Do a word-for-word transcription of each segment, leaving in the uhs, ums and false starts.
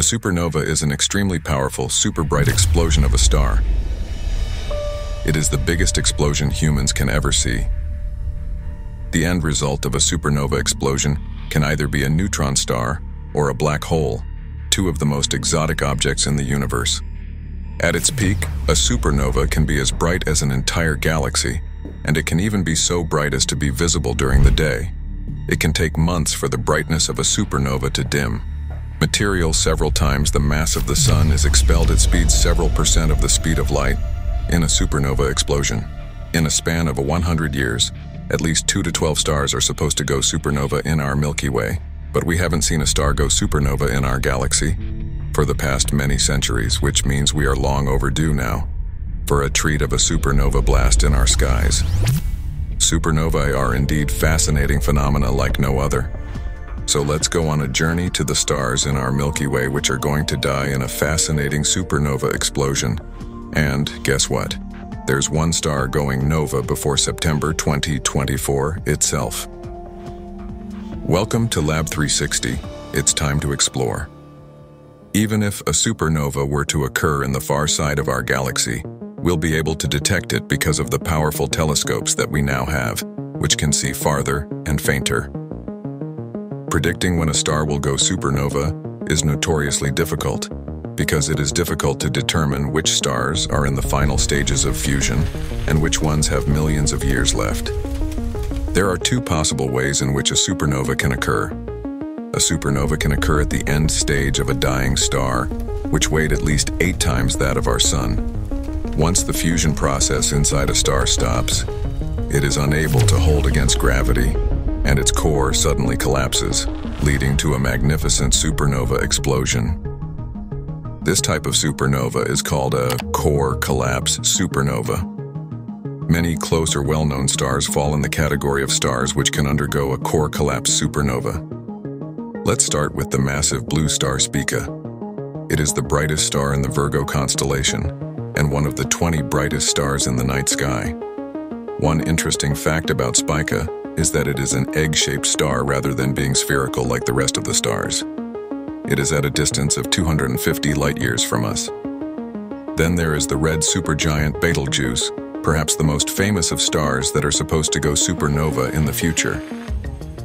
A supernova is an extremely powerful, super-bright explosion of a star. It is the biggest explosion humans can ever see. The end result of a supernova explosion can either be a neutron star or a black hole, two of the most exotic objects in the universe. At its peak, a supernova can be as bright as an entire galaxy, and it can even be so bright as to be visible during the day. It can take months for the brightness of a supernova to dim. Material several times the mass of the Sun is expelled at speeds several percent of the speed of light in a supernova explosion. In a span of one hundred years, at least two to twelve stars are supposed to go supernova in our Milky Way, but we haven't seen a star go supernova in our galaxy for the past many centuries, which means we are long overdue now for a treat of a supernova blast in our skies. Supernovae are indeed fascinating phenomena like no other. So let's go on a journey to the stars in our Milky Way which are going to die in a fascinating supernova explosion. And guess what? There's one star going nova before September twenty twenty-four itself. Welcome to Lab three sixty. It's time to explore. Even if a supernova were to occur in the far side of our galaxy, we'll be able to detect it because of the powerful telescopes that we now have, which can see farther and fainter. Predicting when a star will go supernova is notoriously difficult, because it is difficult to determine which stars are in the final stages of fusion and which ones have millions of years left. There are two possible ways in which a supernova can occur. A supernova can occur at the end stage of a dying star, which weighed at least eight times that of our Sun. Once the fusion process inside a star stops, it is unable to hold against gravity, and its core suddenly collapses, leading to a magnificent supernova explosion. This type of supernova is called a core collapse supernova. Many close or well-known stars fall in the category of stars which can undergo a core collapse supernova. Let's start with the massive blue star Spica. It is the brightest star in the Virgo constellation, and one of the twenty brightest stars in the night sky. One interesting fact about Spica is that it is an egg-shaped star rather than being spherical like the rest of the stars. It is at a distance of two hundred fifty light-years from us. Then there is the red supergiant Betelgeuse, perhaps the most famous of stars that are supposed to go supernova in the future.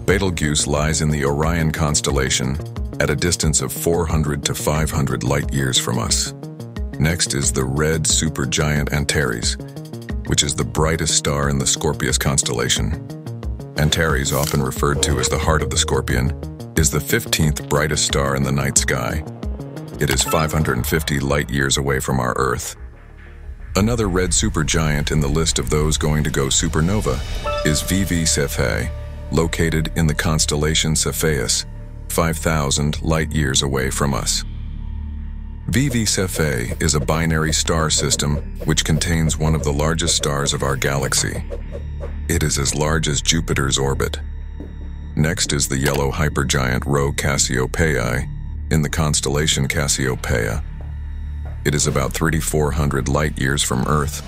Betelgeuse lies in the Orion constellation at a distance of four hundred to five hundred light-years from us. Next is the red supergiant Antares, which is the brightest star in the Scorpius constellation. Antares, often referred to as the heart of the Scorpion, is the fifteenth brightest star in the night sky. It is five hundred fifty light-years away from our Earth. Another red supergiant in the list of those going to go supernova is V V Cephei, located in the constellation Cepheus, five thousand light-years away from us. V V Cephei is a binary star system which contains one of the largest stars of our galaxy. It is as large as Jupiter's orbit. Next is the yellow hypergiant Rho Cassiopeiae in the constellation Cassiopeia. It is about three thousand four hundred light-years from Earth,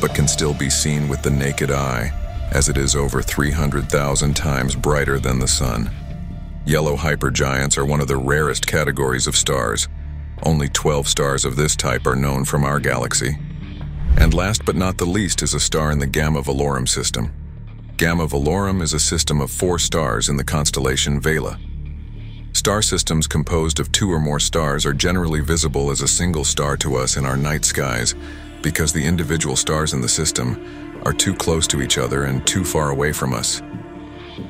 but can still be seen with the naked eye, as it is over three hundred thousand times brighter than the Sun. Yellow hypergiants are one of the rarest categories of stars. Only twelve stars of this type are known from our galaxy. And last but not the least is a star in the Gamma Velorum system. Gamma Velorum is a system of four stars in the constellation Vela. Star systems composed of two or more stars are generally visible as a single star to us in our night skies because the individual stars in the system are too close to each other and too far away from us.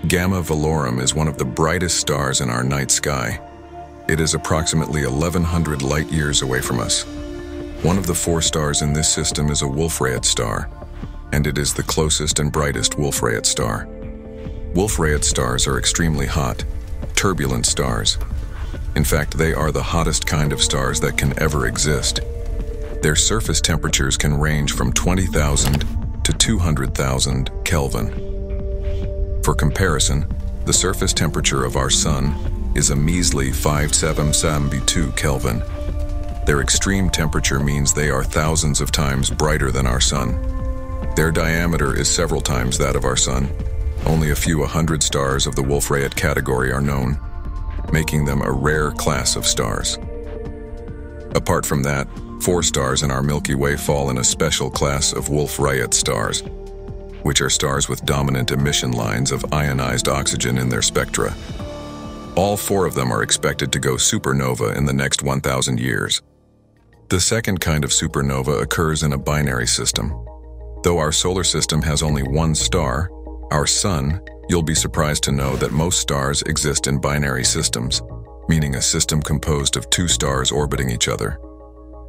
Gamma Velorum is one of the brightest stars in our night sky. It is approximately eleven hundred light-years away from us. One of the four stars in this system is a Wolf-Rayet star, and it is the closest and brightest Wolf-Rayet star. Wolf-Rayet stars are extremely hot, turbulent stars. In fact, they are the hottest kind of stars that can ever exist. Their surface temperatures can range from twenty thousand to two hundred thousand Kelvin. For comparison, the surface temperature of our Sun is a measly five thousand seven hundred seventy-two Kelvin. Their extreme temperature means they are thousands of times brighter than our Sun. Their diameter is several times that of our Sun. Only a few hundred stars of the Wolf-Rayet category are known, making them a rare class of stars. Apart from that, four stars in our Milky Way fall in a special class of Wolf-Rayet stars, which are stars with dominant emission lines of ionized oxygen in their spectra. All four of them are expected to go supernova in the next one thousand years. The second kind of supernova occurs in a binary system. Though our solar system has only one star, our Sun, you'll be surprised to know that most stars exist in binary systems, meaning a system composed of two stars orbiting each other.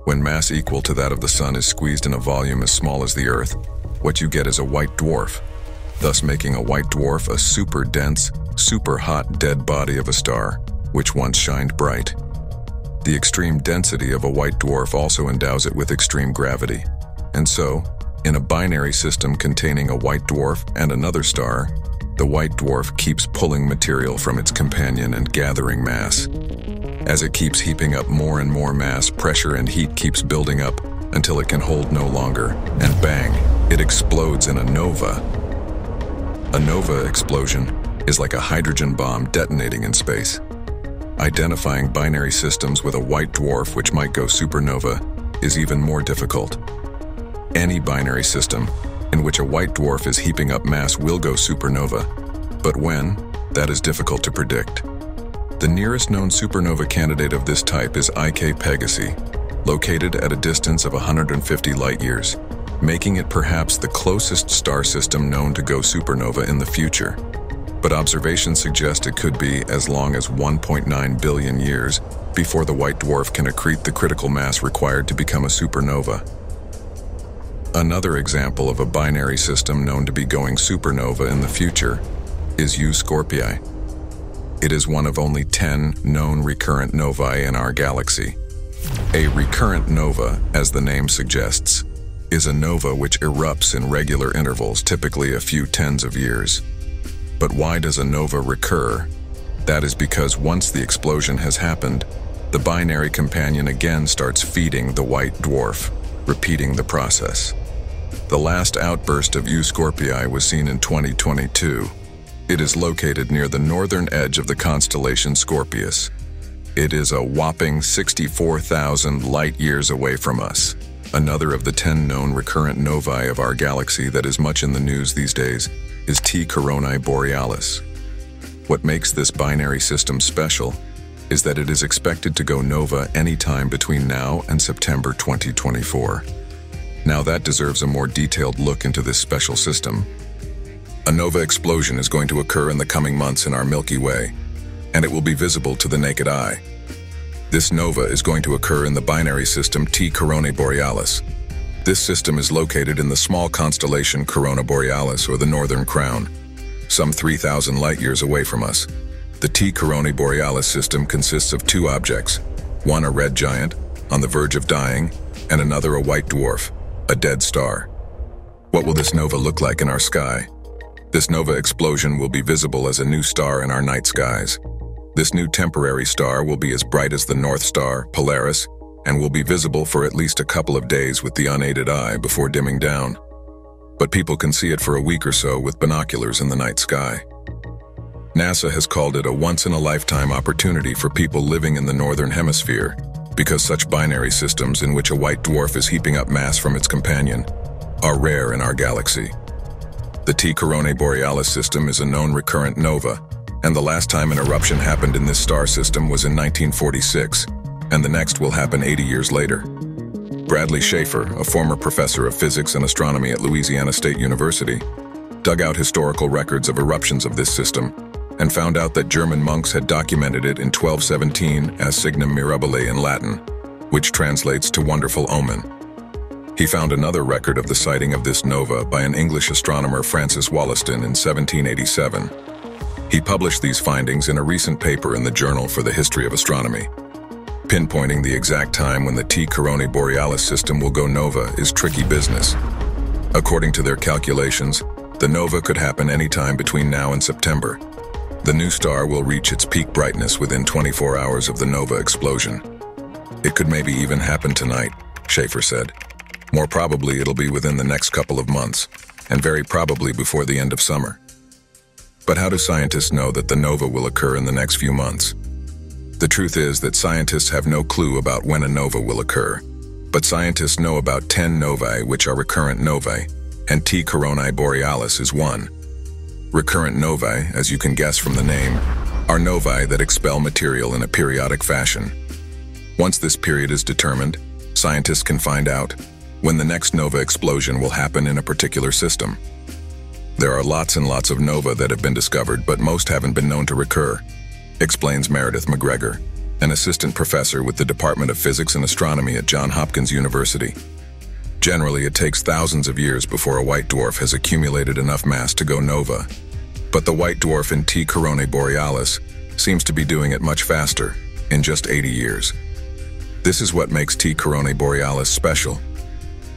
When mass equal to that of the Sun is squeezed in a volume as small as the Earth, what you get is a white dwarf, thus making a white dwarf a super dense, super hot dead body of a star, which once shined bright. The extreme density of a white dwarf also endows it with extreme gravity, and so, in a binary system containing a white dwarf and another star, the white dwarf keeps pulling material from its companion and gathering mass. As it keeps heaping up more and more mass, pressure and heat keeps building up until it can hold no longer, and bang, it explodes in a nova. A nova explosion is like a hydrogen bomb detonating in space. Identifying binary systems with a white dwarf which might go supernova is even more difficult. Any binary system in which a white dwarf is heaping up mass will go supernova, but when, that is difficult to predict. The nearest known supernova candidate of this type is I K Pegasi, located at a distance of one hundred fifty light-years, making it perhaps the closest star system known to go supernova in the future. But observations suggest it could be as long as one point nine billion years before the white dwarf can accrete the critical mass required to become a supernova. Another example of a binary system known to be going supernova in the future is U Scorpii. It is one of only ten known recurrent novae in our galaxy. A recurrent nova, as the name suggests, is a nova which erupts in regular intervals, typically a few tens of years. But why does a nova recur? That is because once the explosion has happened, the binary companion again starts feeding the white dwarf, repeating the process. The last outburst of U Scorpii was seen in twenty twenty-two. It is located near the northern edge of the constellation Scorpius. It is a whopping sixty-four thousand light-years away from us, another of the ten known recurrent novae of our galaxy that is much in the news these days is T. Coronae Borealis. What makes this binary system special is that it is expected to go nova anytime between now and September twenty twenty-four. Now that deserves a more detailed look into this special system. A nova explosion is going to occur in the coming months in our Milky Way, and it will be visible to the naked eye. This nova is going to occur in the binary system T. Coronae Borealis. This system is located in the small constellation Corona Borealis, or the Northern Crown, some three thousand light-years away from us. The T. Coronae Borealis system consists of two objects, one a red giant, on the verge of dying, and another a white dwarf, a dead star. What will this nova look like in our sky? This nova explosion will be visible as a new star in our night skies. This new temporary star will be as bright as the North Star, Polaris, and will be visible for at least a couple of days with the unaided eye before dimming down. But people can see it for a week or so with binoculars in the night sky. NASA has called it a once-in-a-lifetime opportunity for people living in the Northern Hemisphere, because such binary systems in which a white dwarf is heaping up mass from its companion are rare in our galaxy. The T. Coronae Borealis system is a known recurrent nova, and the last time an eruption happened in this star system was in nineteen forty-six, and the next will happen eighty years later. Bradley Schaefer, a former professor of physics and astronomy at Louisiana State University, dug out historical records of eruptions of this system and found out that German monks had documented it in twelve seventeen as Signum Mirabile in Latin, which translates to wonderful omen. He found another record of the sighting of this nova by an English astronomer, Francis Wollaston, in seventeen eighty-seven. He published these findings in a recent paper in the Journal for the History of Astronomy. Pinpointing the exact time when the T. Coronae Borealis system will go nova is tricky business. According to their calculations, the nova could happen anytime between now and September. The new star will reach its peak brightness within twenty-four hours of the nova explosion. It could maybe even happen tonight, Schaefer said. More probably it'll be within the next couple of months, and very probably before the end of summer. But how do scientists know that the nova will occur in the next few months? The truth is that scientists have no clue about when a nova will occur, but scientists know about ten novae which are recurrent novae, and T. Coronae Borealis is one. Recurrent novae, as you can guess from the name, are novae that expel material in a periodic fashion. Once this period is determined, scientists can find out when the next nova explosion will happen in a particular system. There are lots and lots of novae that have been discovered, but most haven't been known to recur, explains Meredith McGregor, an assistant professor with the Department of Physics and Astronomy at Johns Hopkins University. Generally, it takes thousands of years before a white dwarf has accumulated enough mass to go nova, but the white dwarf in T. Coronae Borealis seems to be doing it much faster, in just eighty years. This is what makes T. Coronae Borealis special.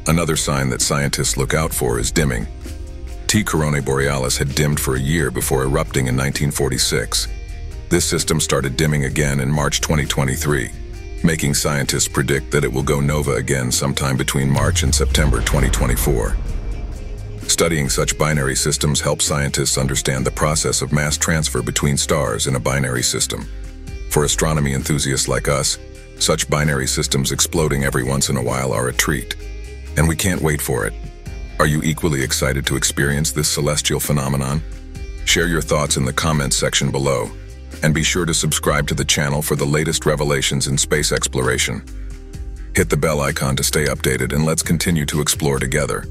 Another sign that scientists look out for is dimming. T. Coronae Borealis had dimmed for a year before erupting in nineteen forty-six. This system started dimming again in March twenty twenty-three, making scientists predict that it will go nova again sometime between March and September twenty twenty-four. Studying such binary systems helps scientists understand the process of mass transfer between stars in a binary system. For astronomy enthusiasts like us, such binary systems exploding every once in a while are a treat, and we can't wait for it. Are you equally excited to experience this celestial phenomenon? Share your thoughts in the comments section below, and be sure to subscribe to the channel for the latest revelations in space exploration. Hit the bell icon to stay updated, and let's continue to explore together.